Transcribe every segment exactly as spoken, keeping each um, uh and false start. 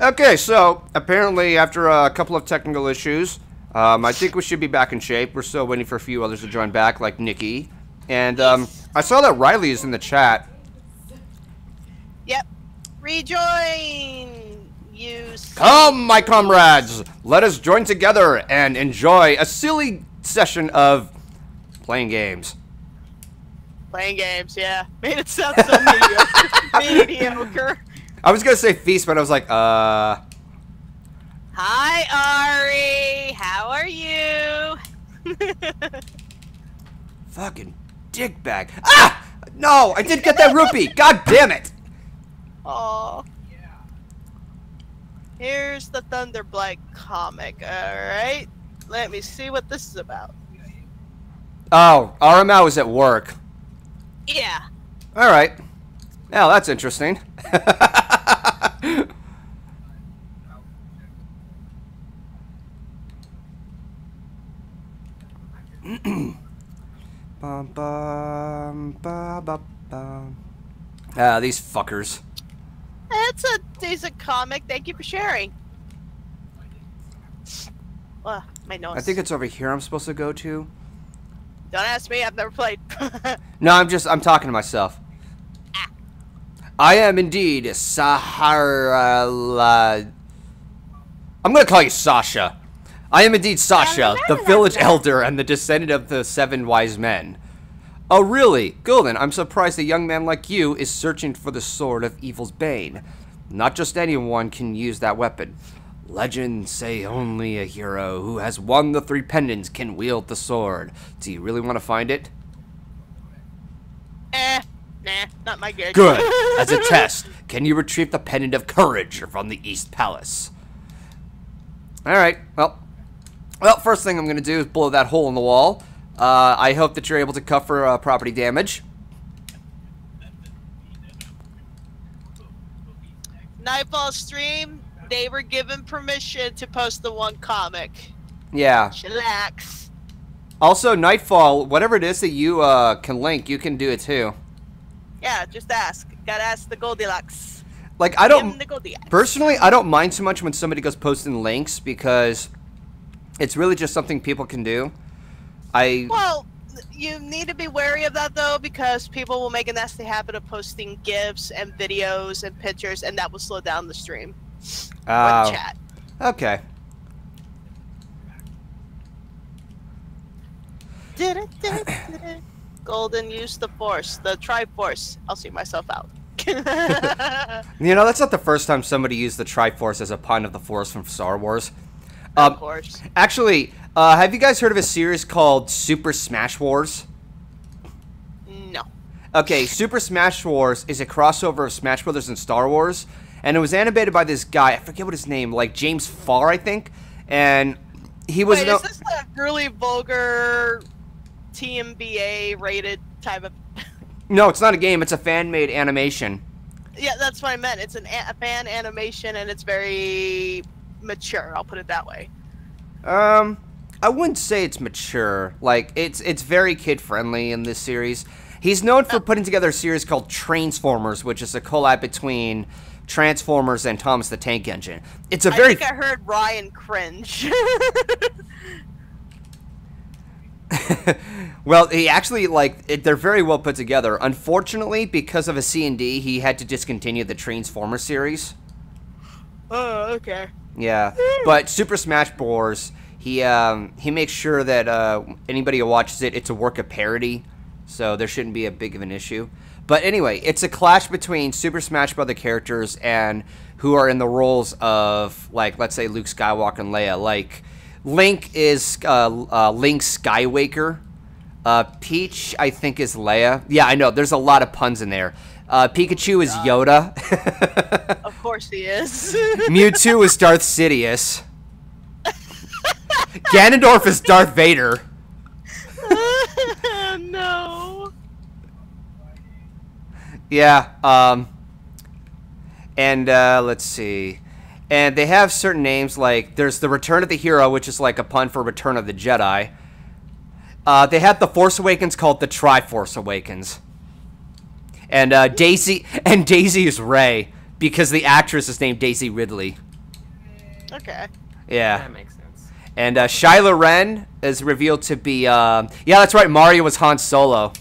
Okay, so apparently after a couple of technical issues, um, I think we should be back in shape. We're still waiting for a few others to join back, like Nikki. And um, I saw that Riley is in the chat. Yep. Rejoin, you... Come, my comrades! Let us join together and enjoy a silly session of playing games. Playing games, yeah. Made it sound so mediocre. mediocre. I was gonna say feast, but I was like, uh... Hi, Ari! How are you? Fucking dickbag. Ah! No! I did get that rupee! God damn it! Oh. Yeah. Here's the Thunderblight comic, alright? Let me see what this is about. Oh, R M L was at work. Yeah. Alright. Now that's interesting. Bum, bum, ba, ba, bum. Ah, these fuckers. That's a decent comic. Thank you for sharing. Ugh, my nose. I think it's over here I'm supposed to go to. Don't ask me. I've never played. No, I'm just... I'm talking to myself. Ah. I am indeed Sahara... La... I'm going to call you Sasha. I am indeed Sasha, the village elder and the descendant of the seven wise men. Oh, really? Golden, I'm surprised a young man like you is searching for the sword of evil's bane. Not just anyone can use that weapon. Legends say only a hero who has won the three pendants can wield the sword. Do you really want to find it? Eh, nah, not my good. Good. As a test, can you retrieve the pendant of courage from the East Palace? All right, well... Well, first thing I'm going to do is blow that hole in the wall. Uh, I hope that you're able to cover uh, property damage. Nightfall stream, they were given permission to post the one comic. Yeah. Chillax. Also, Nightfall, whatever it is that you uh, can link, you can do it too. Yeah, just ask. Gotta ask the Goldilocks. Like, I don't... Personally, I don't mind so much when somebody goes posting links because... It's really just something people can do. I Well, you need to be wary of that, though, because people will make a nasty habit of posting GIFs and videos and pictures, and that will slow down the stream. Oh. Or the chat. Okay. Golden used the force, the Triforce. I'll see myself out. You know, that's not the first time somebody used the Triforce as a pun of the Force from Star Wars. Um, of course. Actually, uh, have you guys heard of a series called Super Smash Wars? No. Okay, Super Smash Wars is a crossover of Smash Brothers and Star Wars, and it was animated by this guy, I forget what his name, like James Farr, I think, and he was... Wait, no is this a really vulgar T M B A rated type of... No, it's not a game, it's a fan-made animation. Yeah, that's what I meant. It's an a, a fan animation, and it's very... mature, I'll put it that way. Um, I wouldn't say it's mature. Like, it's it's very kid-friendly in this series. He's known for putting together a series called Transformers, which is a collab between Transformers and Thomas the Tank Engine. It's a very... I think I heard Ryan cringe. Well, he actually, like, it, they're very well put together. Unfortunately, because of a C and D, he had to discontinue the Transformers series. Oh, okay. Yeah, but Super Smash Bros. He um he makes sure that uh anybody who watches it, it's a work of parody, so there shouldn't be a big of an issue. But anyway, it's a clash between Super Smash Bros. Characters and who are in the roles of, like, let's say Luke Skywalker and Leia. Like, Link is uh, uh Link Skywaker. Uh, Peach, I think, is Leia. Yeah, I know. There's a lot of puns in there. Uh, Pikachu is Yoda. Of course he is. Mewtwo is Darth Sidious. Ganondorf is Darth Vader. No. Yeah. Um. And uh, let's see. And they have certain names, like there's the Return of the Hero, which is like a pun for Return of the Jedi. Uh, they have the Force Awakens called the Triforce Awakens. And uh, Daisy and Daisy is Rey because the actress is named Daisy Ridley. Okay. Yeah. That makes sense. And uh, Shyla Ren is revealed to be... Um, yeah, that's right. Mario was Han Solo.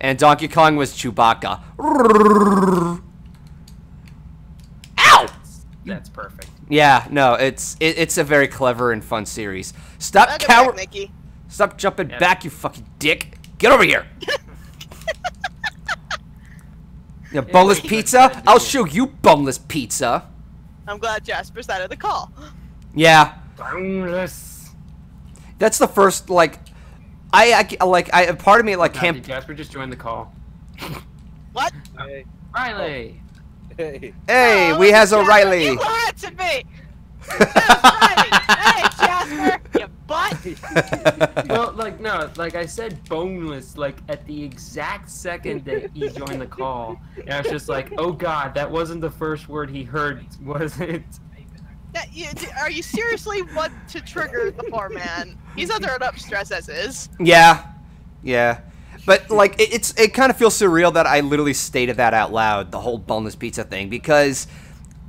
And Donkey Kong was Chewbacca. Ow! That's, that's perfect. Yeah, no, it's it, it's a very clever and fun series. Stop cow- Stop jumping yep. back, you fucking dick. Get over here. You know, boneless pizza? I'll show you boneless pizza. I'm glad Jasper's out of the call. Yeah. Boneless. That's the first, like, I, I like, I, part of me, like, can't. Did Jasper just joined the call? What? Hey. Riley. Hey. Hey, oh, we has Jasper, O'Reilly. You were it to me. That was Riley. Hey, Jasper, you butt. Well, like, no, like I said boneless, like, at the exact second that he joined the call. And I was just like, oh, God, that wasn't the first word he heard, was it? That, you, are you seriously want to trigger the poor man? He's under enough stress as is. Yeah, yeah, but like it, it's it kind of feels surreal that I literally stated that out loud, the whole boneless pizza thing, because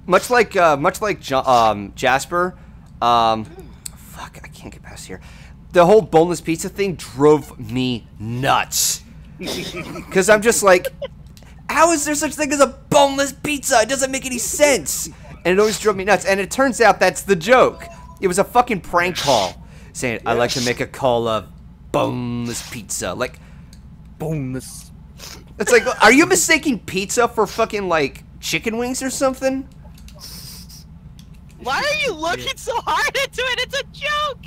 much like uh, much like jo um, Jasper, um, fuck, I can't get past here. The whole boneless pizza thing drove me nuts because I'm just like, how is there such thing as a boneless pizza? It doesn't make any sense. And it always drove me nuts. And it turns out that's the joke. It was a fucking prank call saying, I'd like to make a call of boneless pizza. Like, boneless. It's like, are you mistaking pizza for fucking, like, chicken wings or something? Why are you looking so hard into it? It's a joke.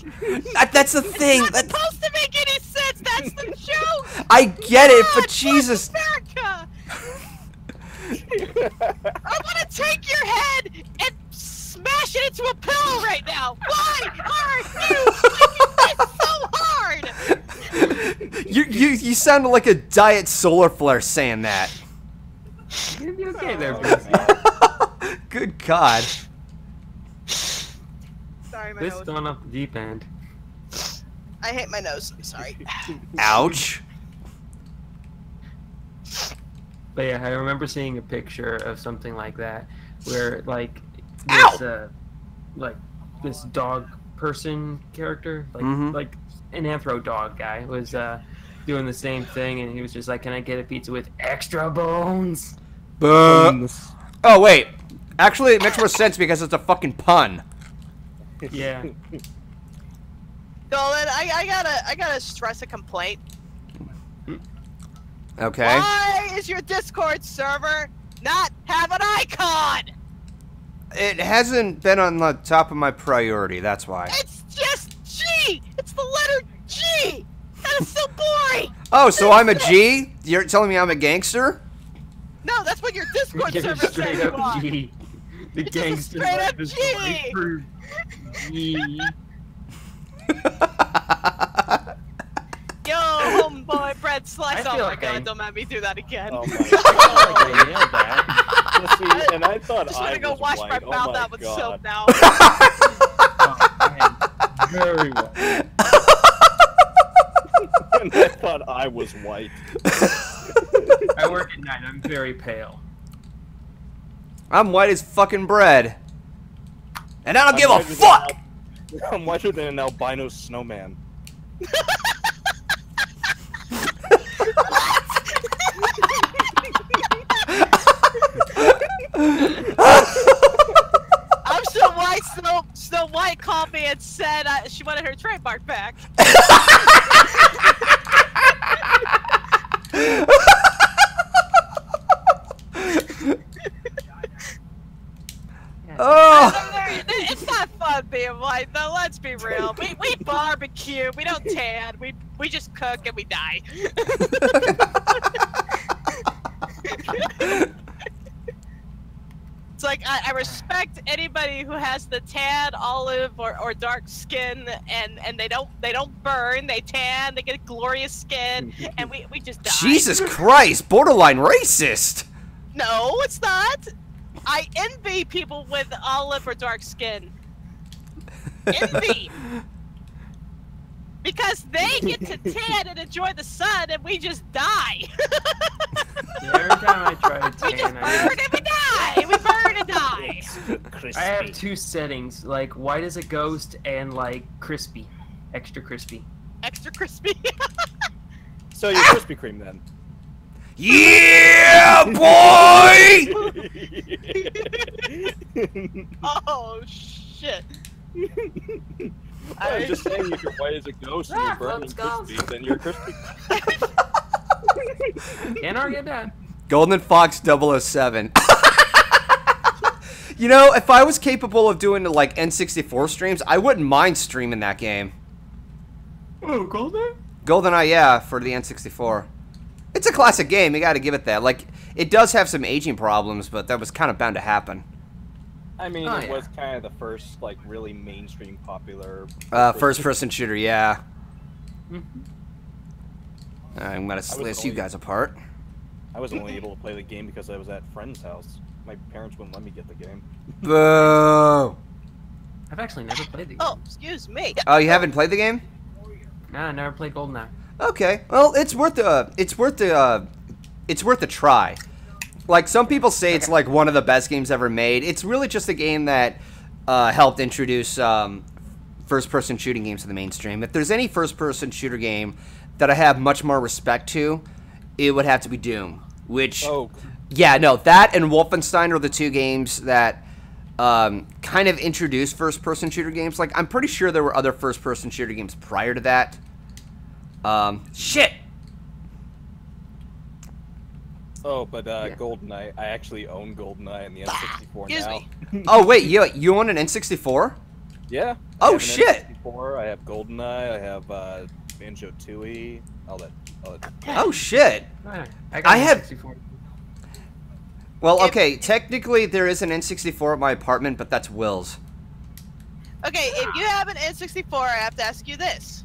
That, that's the thing. It's not that's... supposed to make any sense. That's the joke. I get God, it, but Jesus. America. I want to take your head and smash it into a pillow right now. Why are you making this so hard? You you you sounded like a diet solar flare saying that. You'll be okay there, Bruce. Good God. Sorry, my this nose. This gone off the deep end. I hate my nose. I'm sorry. Ouch. But yeah, I remember seeing a picture of something like that, where like this, uh, like this dog person character, like mm-hmm. like an anthro dog guy, was uh, doing the same thing, and he was just like, "Can I get a pizza with extra bones?" Bones. Oh wait, actually, it makes more sense because it's a fucking pun. Yeah. Golden, I, I gotta, I gotta stress a complaint. Okay. Why is your Discord server not have an icon? It hasn't been on the top of my priority, that's why. It's just G! It's the letter G! That is so boring! Oh, so I'm a G? You're telling me I'm a gangster? No, that's what your Discord server says you are. G. The it's gangster straight up G! G. Yo, homeboy, bread slice. Oh my like God, I... don't let me do that again. Oh my God, I like I nailed that. See, and I thought I just I gonna go was wash like, my mouth oh my out with God. soap now. Oh, very well. And I thought I was white. I work at night. I'm very pale. I'm white as fucking bread, and I don't I'm give a fuck. Al... I'm whiter than an albino snowman. I'm so white, Snow, Snow White called me and said uh, she wanted her trademark back. Oh. It's not fun being white, though, let's be real. We, we barbecue, we don't tan, we, we just cook and we die. It's like, I, I respect anybody who has the tan, olive, or, or dark skin, and, and they don't they don't burn, they tan, they get glorious skin, and we, we just die. Jesus Christ, borderline racist! No, it's not! I envy people with olive or dark skin. Envy! Because they get to tan and enjoy the sun, and we just die! Yeah, every time I try to tan, we just burn I... and we die! We burn and die! I have two settings, like white as a ghost and like crispy, extra crispy. Extra crispy. So you're Krispy Kreme then? Yeah, boy! Oh shit! I was just saying, if you're white as a ghost and you're burning crispy, then you're crispy. Can't argue that. Golden Fox double oh seven. You know, if I was capable of doing like N sixty-four streams, I wouldn't mind streaming that game. Oh, Golden? GoldenEye, yeah, for the N sixty-four. It's a classic game, you gotta give it that. Like, it does have some aging problems, but that was kind of bound to happen. I mean, oh, it yeah. was kind of the first, like, really mainstream popular... Uh, first-person shooter, yeah. Mm-hmm. I'm gonna slice you guys apart. I was only able to play the game because I was at a friend's house. My parents wouldn't let me get the game. Boo! I've actually never played the game. Oh, excuse me! Oh, you haven't played the game? No, I never played GoldenEye. Okay, well, it's worth the, uh, it's worth the, uh, it's worth a try. Like, some people say it's, like, one of the best games ever made. It's really just a game that, uh, helped introduce, um, first-person shooting games to the mainstream. If there's any first-person shooter game that I have much more respect to, it would have to be Doom, which, oh. yeah, no, that and Wolfenstein are the two games that, um, kind of introduced first-person shooter games. Like, I'm pretty sure there were other first-person shooter games prior to that. Um, shit! Oh, but, uh, yeah. GoldenEye, I actually own GoldenEye in the N sixty-four now. Oh, wait, you, you own an N sixty-four? Yeah. Oh, shit! N sixty-four, I have GoldenEye, I have, uh, Banjo-Tooie, all that, all that. Oh, shit! I, I have... Well, okay, if... technically there is an N sixty-four at my apartment, but that's Will's. Okay, if you have an N sixty-four, I have to ask you this.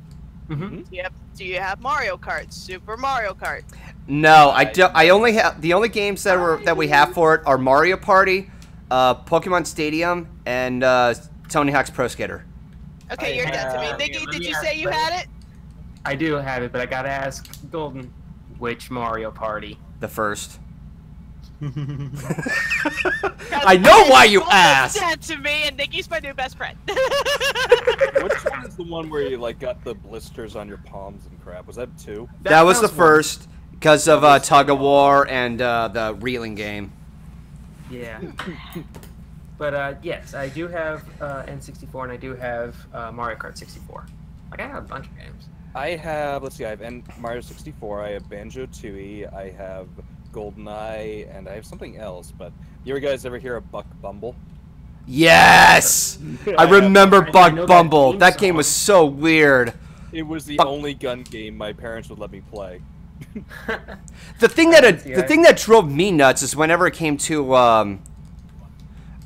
Mm-hmm. Do you have, do you have Mario Kart? Super Mario Kart? No, I do. I only have the only games that were that we have for it are Mario Party, uh, Pokemon Stadium, and uh, Tony Hawk's Pro Skater. Okay, you're dead to me. Nikki, did you say you had it? I do have it, but I gotta ask Golden, which Mario Party? The first. I know why you asked. That to me, and Nikki's my new best friend. Which one is the one where you like got the blisters on your palms and crap? Was that two? That, that was, was the first because of uh, tug of war and uh, the reeling game. Yeah. But uh, yes, I do have uh, N sixty-four and I do have uh, Mario Kart sixty-four. Like I have a bunch of games. I have. Let's see. I have N Mario sixty-four. I have Banjo-Tooie. I have GoldenEye, and I have something else, but you guys ever hear of Buck Bumble? Yes! I remember I Buck I Bumble. That game, that game was so weird. It was the Buck only gun game my parents would let me play. The thing that it, the thing that drove me nuts is whenever it came to um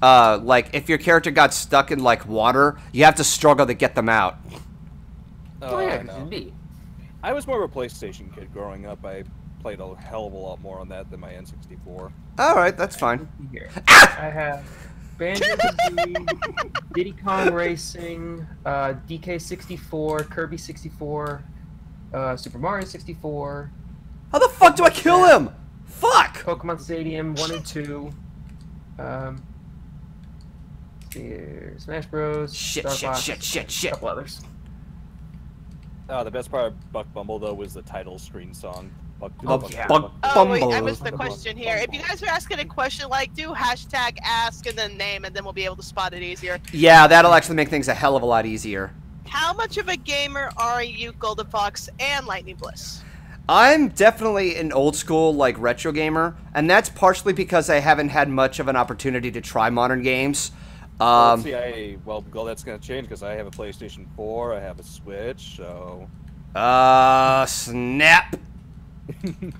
uh like if your character got stuck in like water, you have to struggle to get them out. Oh, yeah, uh, no. I was more of a PlayStation kid growing up. I played a hell of a lot more on that than my N sixty-four. Alright, that's fine. Ah! I have Banjo-Kazooie, Diddy Kong Racing, uh, D K sixty-four, Kirby sixty-four, uh, Super Mario sixty-four. How the fuck do I kill him? Fuck! Pokemon Stadium one and two. Um, let's see here. Smash Bros. Shit, Star shit, Fox, shit, shit, shit. A couple others. Oh, the best part of Buck Bumble, though, was the title screen song. Buck, oh, Buck, yeah. Buck, oh wait, I missed the question here. If you guys are asking a question, like do hashtag ask and then name, and then we'll be able to spot it easier. Yeah, that'll actually make things a hell of a lot easier. How much of a gamer are you, Golden Fox and Lightning Bliss? I'm definitely an old school, like retro gamer, and that's partially because I haven't had much of an opportunity to try modern games. Um, well, see, I, well, that's gonna change because I have a PlayStation four, I have a Switch, so. Uh, snap. um,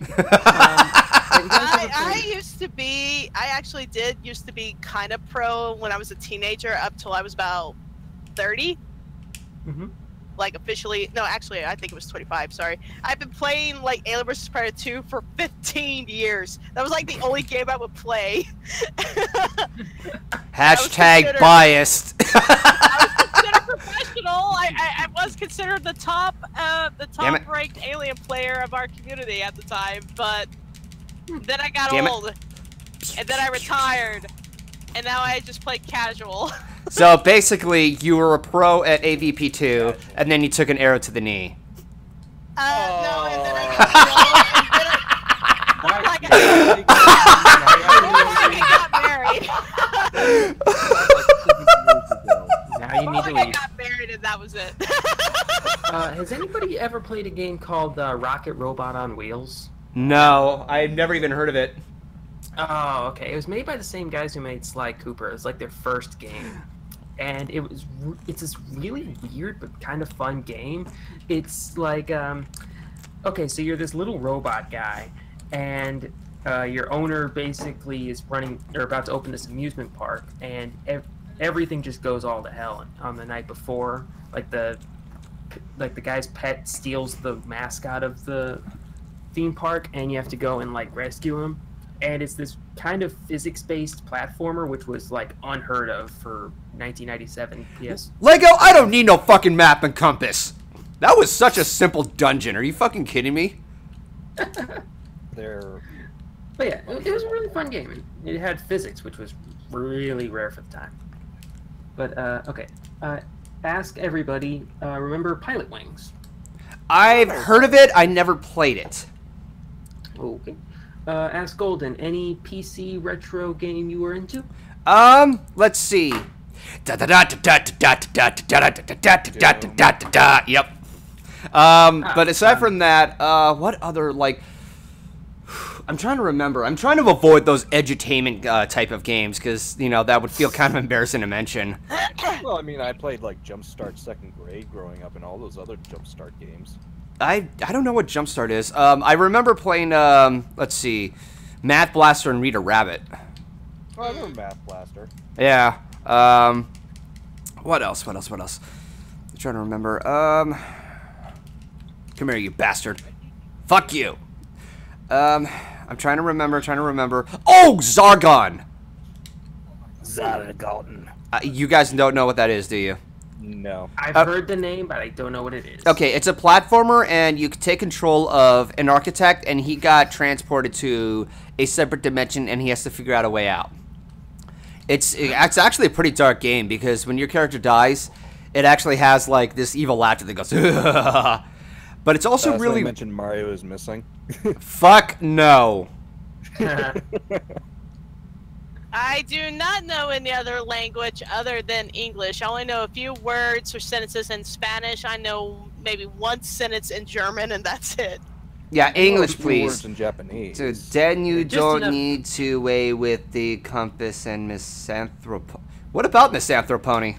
I, I used to be, I actually did used to be kind of pro when I was a teenager up till I was about thirty. Mm-hmm. Like officially, no, actually I think it was twenty-five, sorry. I've been playing like Alien versus. Predator two for fifteen years. That was like the only game I would play. Hashtag biased. I was considered professional. I, I, I was considered the top, uh, the top-ranked alien player of our community at the time, but then I got Damn old, it. and then I retired, and now I just play casual. So basically, you were a pro at A V P two, gotcha. And then you took an arrow to the knee. Uh, oh. no, and then I got married. And then I got married, and that was it. uh, has anybody ever played a game called uh, Rocket Robot on Wheels? No, I've never even heard of it. Oh, okay. It was made by the same guys who made Sly Cooper. It was like their first game. And it was, it's this really weird but kind of fun game. It's like, um, okay, so you're this little robot guy, and uh, your owner basically is running, or about to open this amusement park, and ev everything just goes all to hell. And on the night before, like the, like the guy's pet steals the mascot of the theme park, and you have to go and like rescue him. And it's this kind of physics-based platformer, which was like unheard of for nineteen ninety-seven P S. Lego, I don't need no fucking map and compass. That was such a simple dungeon. Are you fucking kidding me? There. But yeah, it, it was a really fun game. It had physics, which was really rare for the time. But uh, okay, uh, ask everybody. Uh, remember Pilot Wings? I've heard of it. I never played it. Okay. Uh, ask Golden, any P C retro game you were into? Um, let's see. Yep. Um, but aside from that, uh, what other, like, I'm trying to remember. I'm trying to avoid those edutainment uh, type of games, because, you know, that would feel kind of embarrassing to mention. Well, I mean, I played, like, Jumpstart second grade growing up and all those other Jumpstart games. I, I don't know what Jumpstart is. Um, I remember playing, um, let's see, Math Blaster and Rita Rabbit. Oh, I remember Math Blaster. Yeah. Um, what else? What else? What else? I'm trying to remember. Um, come here, you bastard. Fuck you. Um, I'm trying to remember, trying to remember. Oh, Zargon! Zargon. Uh, you guys don't know what that is, do you? No. I've uh, heard the name, but I don't know what it is. Okay, it's a platformer, and you take control of an architect, and he got transported to a separate dimension, and he has to figure out a way out. It's, it's actually a pretty dark game, because when your character dies, it actually has, like, this evil laughter that goes, but it's also uh, really... mentioned Mario is missing. Fuck no. I do not know any other language other than English. I only know a few words or sentences in Spanish. I know maybe one sentence in German, and that's it. Yeah, English, please. Words in Japanese. So then you Just don't enough. need to weigh with the compass and misanthropo... What about misanthropony?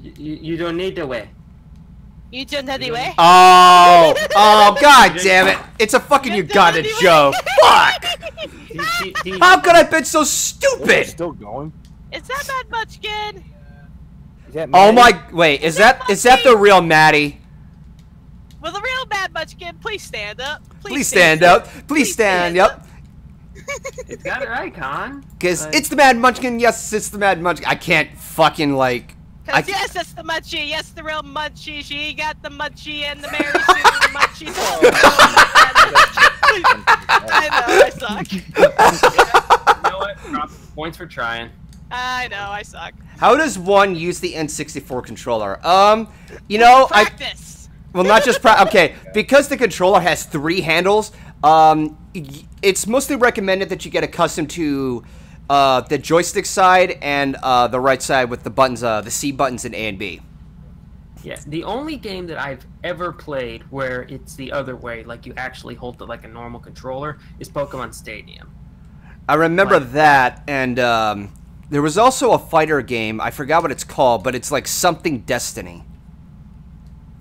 You, you don't need to weigh. You don't need to weigh? Oh! Oh, god damn it. It's a fucking you got it joke. Fuck! How could I have been so stupid? Still going? Is that Mad Munchkin? Yeah. Oh my! Wait, is, is that, that is that the real Maddie? Will the real Mad Munchkin please stand up? Please, please stand, stand up. Please, please stand, stand up. up. It's got an icon. Cause like, it's the Mad Munchkin. Yes, it's the Mad Munchkin. I can't fucking like. I, yes, it's the Munchie. Yes, the real Munchie. She got the Munchie and the Mary Sue Munchie. Oh, oh, I know, I suck. You know what? Drop points for trying. I know, I suck. How does one use the N sixty-four controller? Um, you know, practice. I... Well, not just practice. Okay, because the controller has three handles, um, it's mostly recommended that you get accustomed to uh, the joystick side and uh, the right side with the buttons, uh, the C buttons and A and B. Yeah, the only game that I've ever played where it's the other way, like you actually hold it like a normal controller, is Pokemon Stadium. I remember like, that, and um, there was also a fighter game. I forgot what it's called, but it's like something Destiny.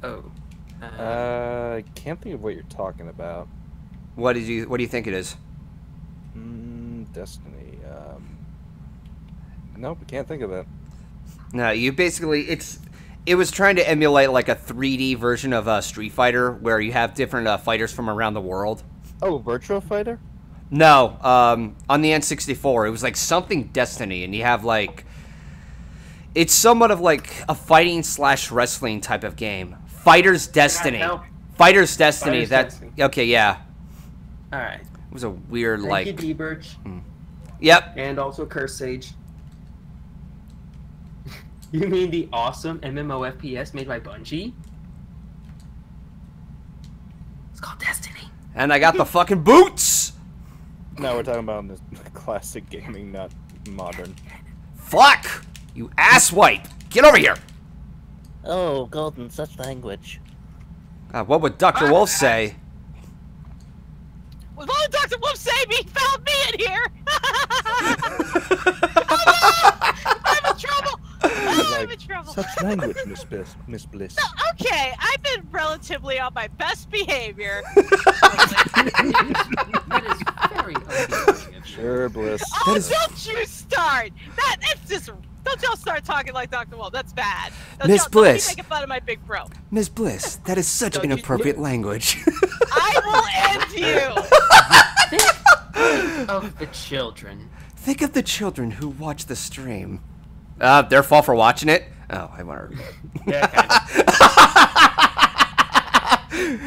Oh. Uh, uh, I can't think of what you're talking about. What did you? What do you think it is? Mm, Destiny. Um, nope, I can't think of it. No, you basically it's. It was trying to emulate like a three D version of uh, Street Fighter, where you have different uh, fighters from around the world. Oh, Virtua Fighter? No, um, on the N sixty-four, it was like something Destiny, and you have like, it's somewhat of like a fighting slash wrestling type of game. Fighters Destiny. Fighters Destiny. Fighters that. Destiny. Okay, yeah. All right. It was a weird Thank like. You, D-Birch. Hmm. Yep. And also Cursed Sage. You mean the awesome M M O F P S made by Bungie? It's called Destiny. And I got the fucking boots! No, we're talking about this classic gaming, not modern. Fuck! You asswipe! Get over here! Oh, Golden, such language. God, what would Doctor Wolf say? What would Doctor Wolf say? He found me in here! Oh, no! I'm in trouble! Oh, I'm in trouble! Such language, Miss Bliss. Miss Bliss. No, okay, I've been relatively on my best behavior. That is very unfortunate. Sure, Bliss. Oh, is... don't you start! That, it's just... Don't y'all start talking like Doctor Wolf. That's bad. Miss Bliss. Don't be making fun of my big bro. Miss Bliss, that is such inappropriate language. I will end you. Think of the children. Think of the children who watch the stream. Uh, their fault for watching it? Oh, I want to. Yeah, kind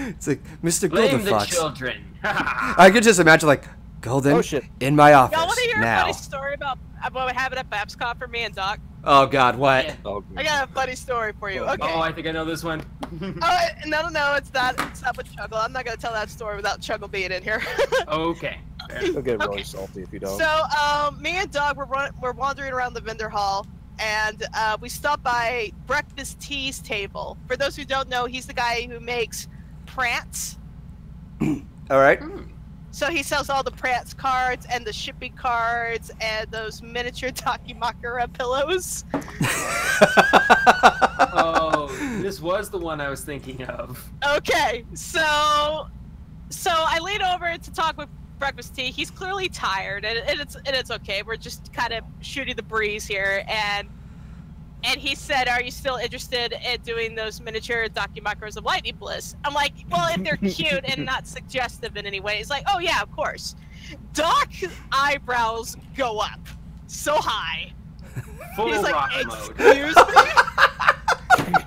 of. It's like Mister Golden Fox. Blame the children. I could just imagine like Golden oh, shit. in my office. Y'all want to hear now. a funny story about? What happened at BabsCon for me and Doc? Oh God, what? Yeah. Oh, I got a funny story for you. Okay. Oh, I think I know this one. Oh no, no, no, it's not. It's not with Chuggle. I'm not gonna tell that story without Chuggle being in here. Okay. You'll get really okay. salty if you don't. So, um, me and Doc were run we're wandering around the vendor hall, and uh, we stopped by Breakfast Tea's table. For those who don't know, he's the guy who makes Prance. All right. Mm. So he sells all the Prance cards and the shipping cards and those miniature Dokumakura pillows. Oh, this was the one I was thinking of. Okay, so so I lean over to talk with Breakfast Tea. He's clearly tired, and, and it's and it's okay. We're just kind of shooting the breeze here, and and he said, "Are you still interested in doing those miniature Dokumakuras of Lightning Bliss?" I'm like, well, if they're cute and not suggestive in any way. He's like, oh yeah, of course. Doc's eyebrows go up so high. Full He's like, excuse mode.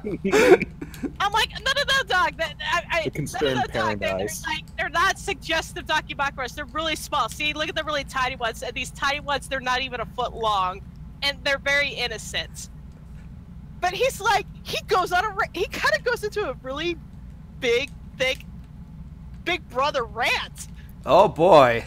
me? I'm like, no, no, no, Doc. That, I, I, the concerned no, no, Doc. They're, they're, like, they're not suggestive Dokumakuras. They're really small. See, look at the really tiny ones. And these tiny ones, they're not even a foot long. And they're very innocent. But he's like, he goes on a, he kind of goes into a really big, thick, big brother rant. Oh boy.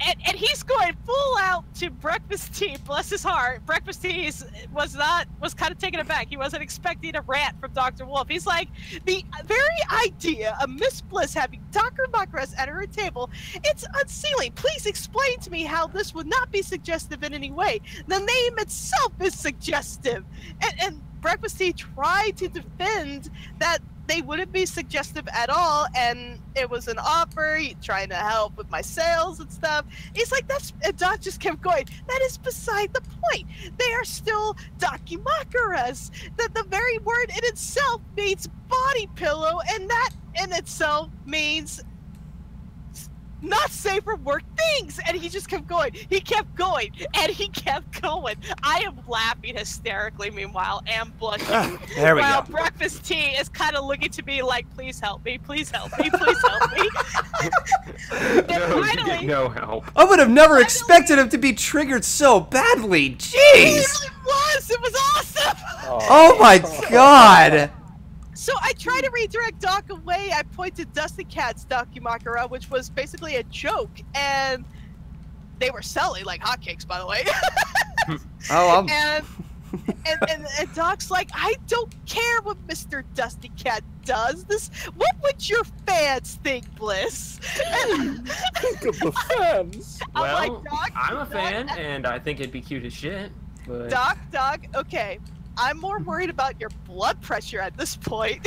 And, and he's going full out to Breakfast Tea, bless his heart. Breakfast Tea was not, was kind of taken aback. He wasn't expecting a rant from Doctor Wolf. He's like, the very idea of Miss Bliss having Doctor Makras at her table, it's unseemly. Please explain to me how this would not be suggestive in any way. The name itself is suggestive. And, and Breakfast Tea tried to defend that they wouldn't be suggestive at all, and it was an offer, trying to help with my sales and stuff. He's like, that's, and Doc just kept going, that is beside the point. They are still Dokumakuras. That the very word in itself means body pillow, and that in itself means not safe for work things. And he just kept going, he kept going, and he kept going. I am laughing hysterically meanwhile, and blushing. Uh, there we while go. Breakfast Tea is kind of looking to me like, please help me, please help me, please help me. And no, finally, you get no help. I would have never finally, expected him to be triggered so badly. Jeez. It really was. It was awesome. Oh, oh my God. So I try to redirect Doc away. I point to Dusty Cat's Dokumakura, which was basically a joke, and they were selling like hotcakes, by the way. Oh, I'm... And, and, and, and Doc's like, I don't care what Mister Dusty Cat does. This, what would your fans think, Bliss? Think of the fans. I'm well, like, Doc, I'm a fan, Doc, and I think it'd be cute as shit. But... Doc, Doc, okay. I'm more worried about your blood pressure at this point.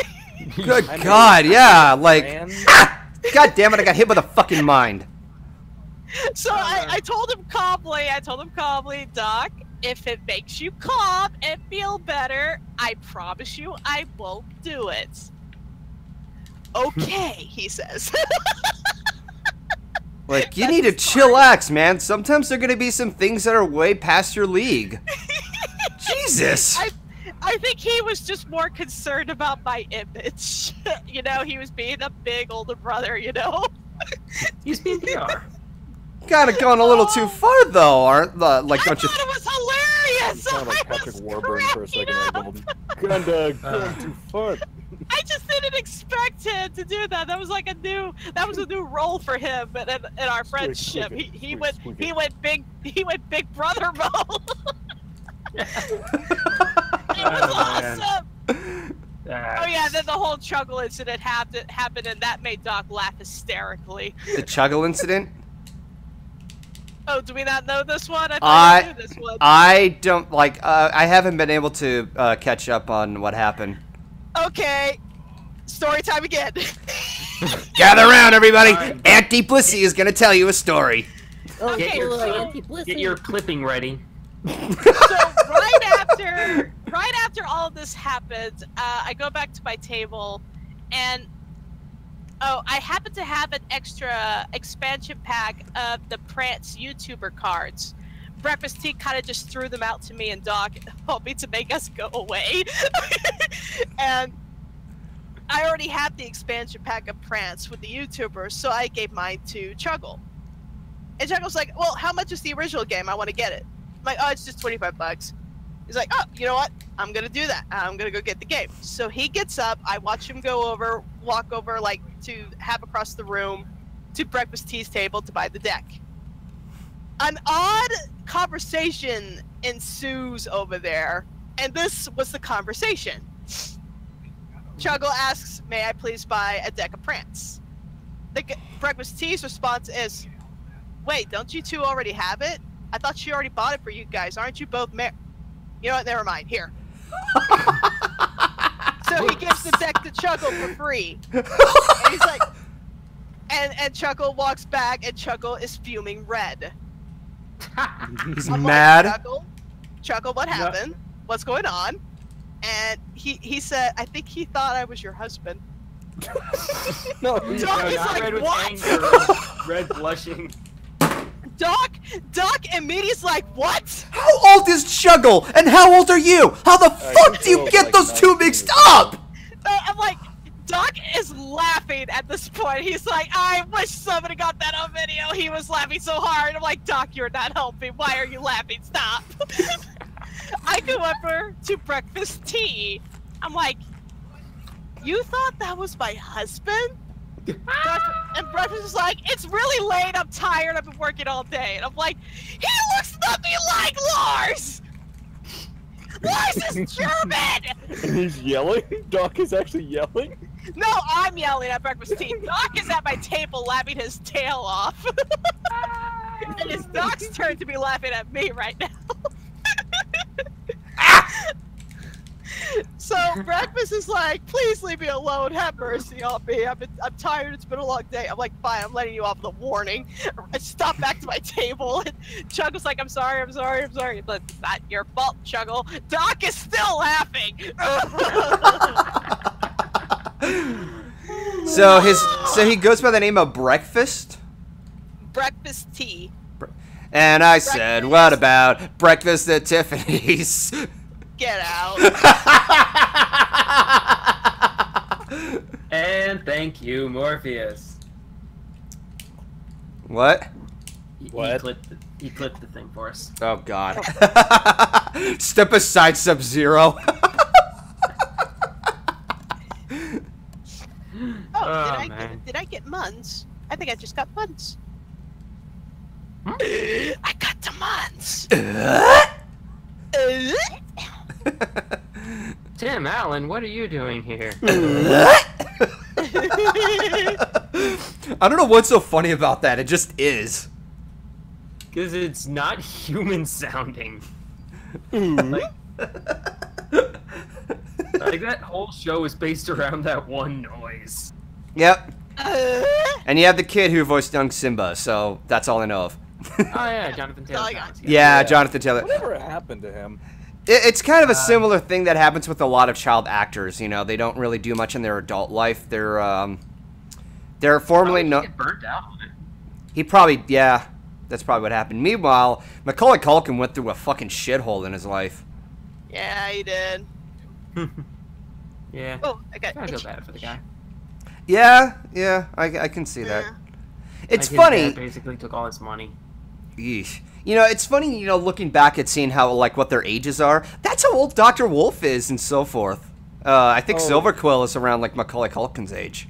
Good I God, mean, yeah, like, ah! God damn it, I got hit with a fucking mind. So uh, I, I told him calmly, I told him calmly, Doc, if it makes you calm and feel better, I promise you I won't do it. Okay, he says. Like, you That's need to smart. chillax, man. Sometimes there are going to be some things that are way past your league. Jesus! I, I think he was just more concerned about my image. You know, he was being a big older brother, you know? He's being P R. Kind of going a little too far, though, aren't the like? Don't you? I thought it was hilarious. You sound like Patrick Warburton for a second. Kind of going too far. I just didn't expect him to do that. That was like a new, that was a new role for him, but in, in our friendship, he he went he went big he went big brother mode. It was awesome. Oh yeah, then the whole Chuggle incident happened, happened, and that made Doc laugh hysterically. The Chuggle incident? Oh, do we not know this one? I thought I, I knew this one. I don't, like, uh, I haven't been able to uh, catch up on what happened. Okay, story time again. Gather around, everybody. Right. Auntie Blissy is going to tell you a story. Oh, okay, get your, uh, get your clipping ready. So right after, right after all of this happened, uh, I go back to my table, and oh, I happen to have an extra expansion pack of the Prance YouTuber cards. Breakfast Tea kind of just threw them out to me and Doc, hoping to make us go away. And I already had the expansion pack of Prance with the YouTubers, so I gave mine to Chuggle. And Chuggle's like, well, how much is the original game? I want to get it. I'm like, oh, it's just twenty-five bucks. He's like, oh, you know what? I'm going to do that. I'm going to go get the game. So he gets up. I watch him go over, walk over, like, to half across the room to Breakfast Tea's table to buy the deck. An odd conversation ensues over there, and this was the conversation. Chuggle asks, may I please buy a deck of Prance? The Breakfast Tea's response is, wait, don't you two already have it? I thought she already bought it for you guys. Aren't you both married? You know what, never mind, here. So he gives the deck to Chuggle for free. And he's like, and, and Chuggle walks back, and Chuggle is fuming red. He's I'm mad. Like, Chuggle, Chuggle, what happened? Yep. What's going on? And he he said, I think he thought I was your husband. No, Doc no, is like, red what? With anger, red blushing. Doc, Doc, and Meaty's like, what? How old is Chuggle? And how old are you? How the uh, fuck do you get like those two mixed up? Uh, I'm like, Doc is laughing at this point. He's like, I wish somebody got that on video. He was laughing so hard. I'm like, Doc, you're not helping. Why are you laughing? Stop. I go over to Breakfast Tea. I'm like, you thought that was my husband? And Breakfast is like, it's really late. I'm tired. I've been working all day. And I'm like, he looks nothing like Lars. Lars is German. And he's yelling? Doc is actually yelling? No, I'm yelling at Breakfast Tea. Doc is at my table laughing his tail off. And it's Doc's turn to be laughing at me right now. Ah! So Breakfast is like, please leave me alone. Have mercy on me. I've been, I'm tired. It's been a long day. I'm like, fine. I'm letting you off the warning. I stop back to my table. And Chuggle's like, I'm sorry. I'm sorry. I'm sorry. But it's not your fault, Chuggle. Doc is still laughing. so his, so he goes by the name of Breakfast. Breakfast Tea. And I breakfast. said, what about breakfast at Tiffany's? Get out. And thank you, Morpheus. What? He, what? He clipped, the, he clipped the thing for us. Oh, God. Step aside, Sub-Zero. oh, oh, did, I, did I get Muns? I think I just got Muns. Hmm? I got the Muns. Tim Allen, what are you doing here? I don't know what's so funny about that. It just is. Because it's not human sounding. Mm. Like, like that whole show is based around that one noise. Yep. Uh, and you have the kid who voiced Young Simba, so that's all I know of. Oh yeah, Jonathan Taylor. Yeah, yeah, Jonathan Taylor. Whatever happened to him? It's kind of a similar thing that happens with a lot of child actors. You know, they don't really do much in their adult life. They're, um, they're formerly known. He probably, yeah, that's probably what happened. Meanwhile, Macaulay Culkin went through a fucking shithole in his life. Yeah, he did. Yeah. Oh, I got. I feel bad for the guy. Yeah, yeah, I, I can see that. It's like funny. His dad basically took all his money. Yeesh. You know, it's funny, you know, looking back at seeing how, like, what their ages are. That's how old Doctor Wolf is and so forth. Uh, I think oh. Silver Quill is around, like, Macaulay Culkin's age.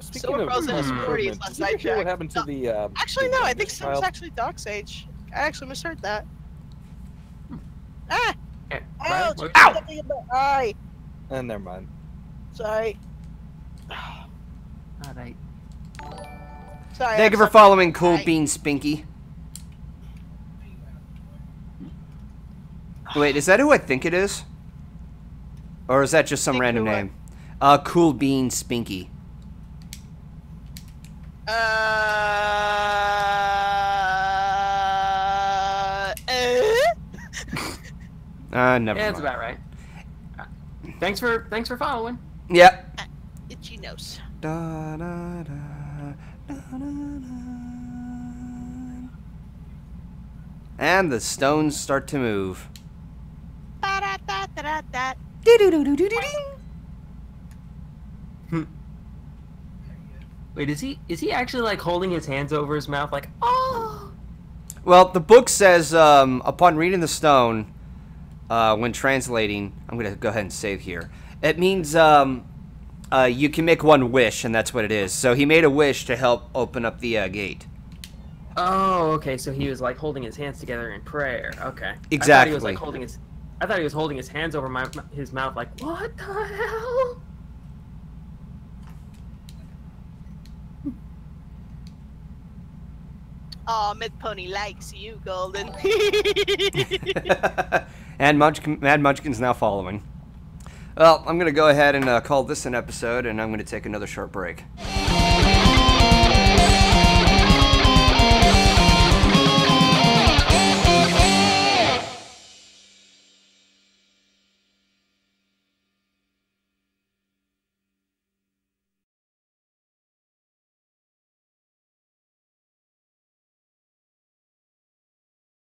Speaking Silver Quill's is pretty less did you hear what happened to no. the, uh, Actually, the no, I think it's actually Doc's age. I actually misheard that. Hmm. Ah! Yeah, Ow! Just Ow! Something in my eye! And never mind. Sorry. Alright. Sorry, Thank you for following Cool Bean Spinky. Wait, is that who I think it is? Or is that just some random name? Uh, Cool Bean Spinky. Uh... Uh... uh never yeah, that's about right. Thanks for, thanks for following. Yep. Uh, itchy nose. Da, da, da. And the stones start to move. Wait, is he is he actually like holding his hands over his mouth like oh? Well, the book says um, upon reading the stone, uh, when translating, I'm gonna go ahead and save here. It means um. Uh, you can make one wish, and that's what it is. So he made a wish to help open up the uh, gate. Oh, okay. So he was like holding his hands together in prayer. Okay. Exactly. I thought he was like holding his. I thought he was holding his hands over my his mouth, like what the hell? Aw, Midpony likes you, Golden. And Munchkin, Mad Munchkin's now following. Well, I'm going to go ahead and uh, call this an episode, and I'm going to take another short break.